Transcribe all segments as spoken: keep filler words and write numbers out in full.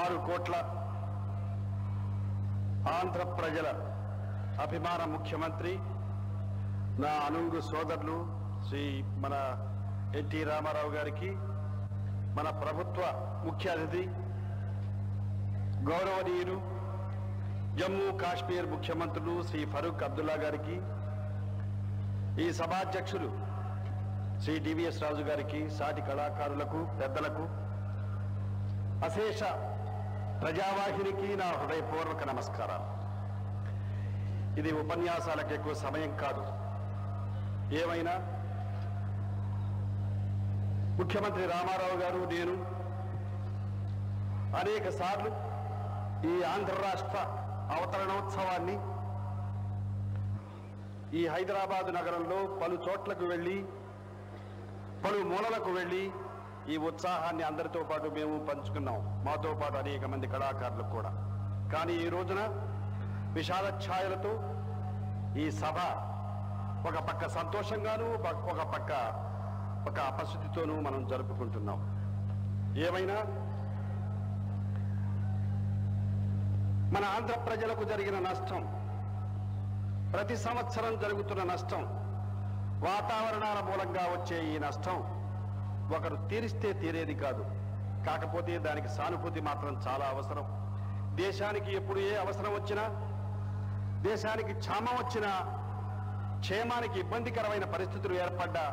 ఆరు కోట్ల ఆంధ్ర ప్రజల అభిమాన ముఖ్యమంత్రి నా అనుంగు సోదరులు శ్రీ మన ఎన్టీ రామారావు గారికి మన ప్రభుత్వ ముఖ్య అతిథి గౌరవనీయులు జమ్మూ కాశ్మీర్ ముఖ్యమంత్రులు శ్రీ ఫరూక్ అబ్దుల్లా గారికి ఈ సభాధ్యక్షులు శ్రీ డివిఎస్ రాజు గారికి సాటి కళాకారులకు పెద్దలకు అశేష ప్రజావాహినికి నా హృదయపూర్వక నమస్కారాలు. ఇది ఉపన్యాసాలకు ఎక్కువ సమయం కాదు. ఏమైనా ముఖ్యమంత్రి రామారావు గారు నేను అనేక సార్లు ఈ ఆంధ్ర రాష్ట్ర అవతరణోత్సవాన్ని ఈ హైదరాబాదు నగరంలో పలు చోట్లకు వెళ్ళి పలు మూలలకు వెళ్ళి ఈ ఉత్సాహాన్ని అందరితో పాటు మేము పంచుకున్నాం. మాతో పాటు అనేక మంది కళాకారులు కూడా. కానీ ఈ రోజున విశాల ఛాయలతో ఈ సభ ఒక పక్క సంతోషంగాను ఒక పక్క ఒక అపశృతితోనూ మనం జరుపుకుంటున్నాం. ఏమైనా మన ఆంధ్ర ప్రజలకు జరిగిన నష్టం, ప్రతి సంవత్సరం జరుగుతున్న నష్టం, వాతావరణాల మూలంగా వచ్చే ఈ నష్టం ఒకరు తీరిస్తే తీరేది కాదు. కాకపోతే దానికి సానుభూతి మాత్రం చాలా అవసరం. దేశానికి ఎప్పుడు ఏ అవసరం వచ్చినా, దేశానికి క్షామం వచ్చినా, క్షేమానికి ఇబ్బందికరమైన పరిస్థితులు ఏర్పడ్డా,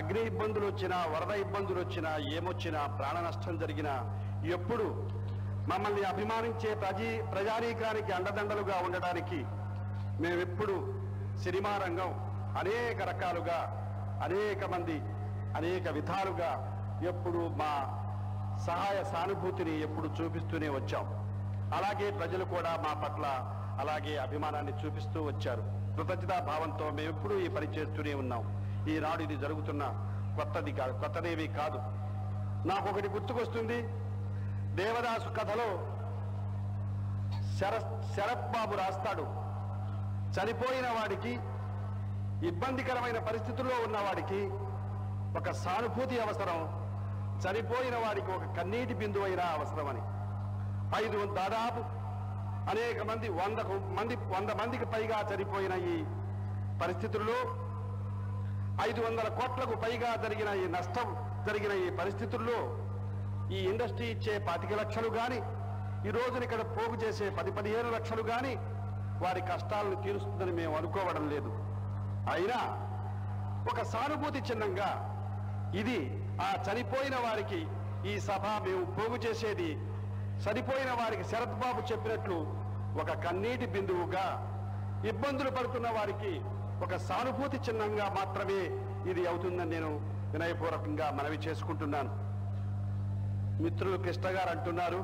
అగ్ని ఇబ్బందులు వచ్చినా, వరద ఇబ్బందులు వచ్చినా, ఏమొచ్చినా, ప్రాణ నష్టం జరిగినా ఎప్పుడు మమ్మల్ని అభిమానించే ప్రజీ ప్రజానీకానికి అండదండలుగా ఉండడానికి మేమెప్పుడు సినిమా రంగం అనేక రకాలుగా అనేక మంది అనేక విధాలుగా ఎప్పుడు మా సహాయ సానుభూతిని ఎప్పుడు చూపిస్తూనే వచ్చాం. అలాగే ప్రజలు కూడా మా పట్ల అలాగే అభిమానాన్ని చూపిస్తూ వచ్చారు. కృతజ్ఞతా భావంతో మేమెప్పుడు ఈ పని చేస్తూనే ఉన్నాం. ఈనాడు ఇది జరుగుతున్న కొత్తది కాదు, కొత్తదేవి కాదు. నాకు ఒకటి గుర్తుకొస్తుంది. దేవదాసు కథలో శర శరత్ బాబు రాస్తాడు, చనిపోయిన వాడికి, ఇబ్బందికరమైన పరిస్థితుల్లో ఉన్నవాడికి ఒక సానుభూతి అవసరం, చనిపోయిన వాడికి ఒక కన్నీటి బిందువు అయినా అవసరమని. ఐదు దాదాపు అనేక మంది వందకు మంది వంద మందికి పైగా చనిపోయిన ఈ పరిస్థితుల్లో, ఐదు వందల కోట్లకు పైగా జరిగిన ఈ నష్టం జరిగిన ఈ పరిస్థితుల్లో ఈ ఇండస్ట్రీ ఇచ్చే పాతిక లక్షలు కానీ, ఈ రోజున ఇక్కడ పోగు చేసే పది పదిహేను లక్షలు కానీ వారి కష్టాలను తీరుస్తుందని మేము అనుకోవడం లేదు. అయినా ఒక సానుభూతి చిహ్నంగా ఇది ఆ చనిపోయిన వారికి ఈ సభ మేము పోగు చేసేది, చనిపోయిన వారికి శరత్ బాబు చెప్పినట్లు ఒక కన్నీటి బిందువుగా, ఇబ్బందులు పడుతున్న వారికి ఒక సానుభూతి చిహ్నంగా మాత్రమే ఇది అవుతుందని నేను వినయపూర్వకంగా మనవి చేసుకుంటున్నాను. మిత్రులు కృష్ణ గారు అంటున్నారు,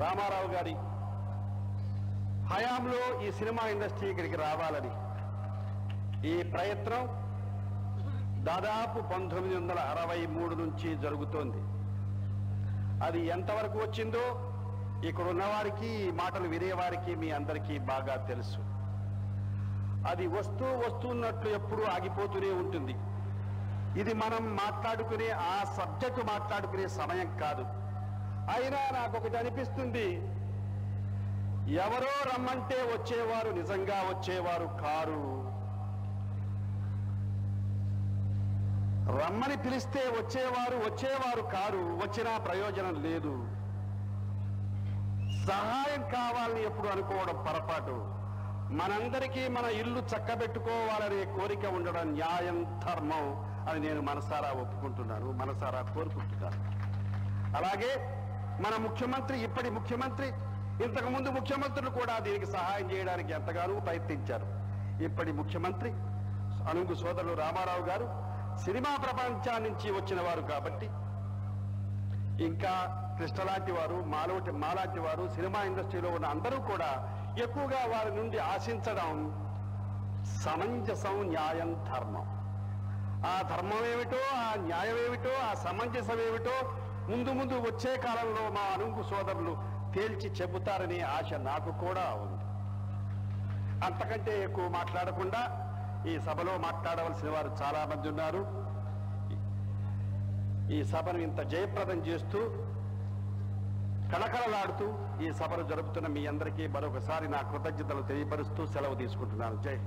రామారావు గారి హయాంలో ఈ సినిమా ఇండస్ట్రీ ఇక్కడికి రావాలని. ఈ ప్రయత్నం దాదాపు పంతొమ్మిది వందల అరవై మూడు నుంచి జరుగుతోంది. అది ఎంతవరకు వచ్చిందో ఇక్కడ ఉన్నవారికి, ఈ మాటలు వినేవారికి, మీ అందరికీ బాగా తెలుసు. అది వస్తూ వస్తున్నట్లు ఎప్పుడూ ఆగిపోతూనే ఉంటుంది. ఇది మనం మాట్లాడుకునే ఆ సబ్జెక్టు మాట్లాడుకునే సమయం కాదు. అయినా నాకు ఒకటి అనిపిస్తుంది, ఎవరో రమ్మంటే వచ్చేవారు నిజంగా వచ్చేవారు కారు, రమ్మని పిలిస్తే వచ్చేవారు వచ్చేవారు కారు, వచ్చినా ప్రయోజనం లేదు. సహాయం కావాలని ఎప్పుడు అనుకోవడం పొరపాటు. మనందరికీ మన ఇల్లు చక్కబెట్టుకోవాలనే కోరిక ఉండడం న్యాయం, ధర్మం అని నేను మనసారా ఒప్పుకుంటున్నాను, మనసారా కోరుకుంటున్నాను. అలాగే మన ముఖ్యమంత్రి, ఇప్పటి ముఖ్యమంత్రి, ఇంతకుముందు ముఖ్యమంత్రులు కూడా దీనికి సహాయం చేయడానికి ఎంతగానో ప్రయత్నించారు. ఇప్పటి ముఖ్యమంత్రి అనుంగు సోదరులు రామారావు గారు సినిమా ప్రపంచం నుంచి వచ్చిన వారు కాబట్టి, ఇంకా కృష్ణ లాంటి వారు, మాలోటి మాలాంటి వారు, సినిమా ఇండస్ట్రీలో ఉన్న అందరూ కూడా ఎక్కువగా వారి నుండి ఆశించడం సమంజసం, న్యాయం, ధర్మం. ఆ ధర్మం ఏమిటో, ఆ న్యాయం ఏమిటో, ఆ సమంజసం ఏమిటో ముందు ముందు వచ్చే కాలంలో మా అనుంగు సోదరులు తేల్చి చెబుతారనే ఆశ నాకు కూడా ఉంది. అంతకంటే ఎక్కువ మాట్లాడకుండా, ఈ సభలో మాట్లాడవలసిన వారు చాలా మంది ఉన్నారు. సభను ఇంత జయప్రదం చేస్తూ కళకళలాడుతూ ఈ సభను జరుపుతున్న మీ అందరికీ మరొకసారి నా కృతజ్ఞతలు తెలియపరుస్తూ సెలవు తీసుకుంటున్నాను. జై.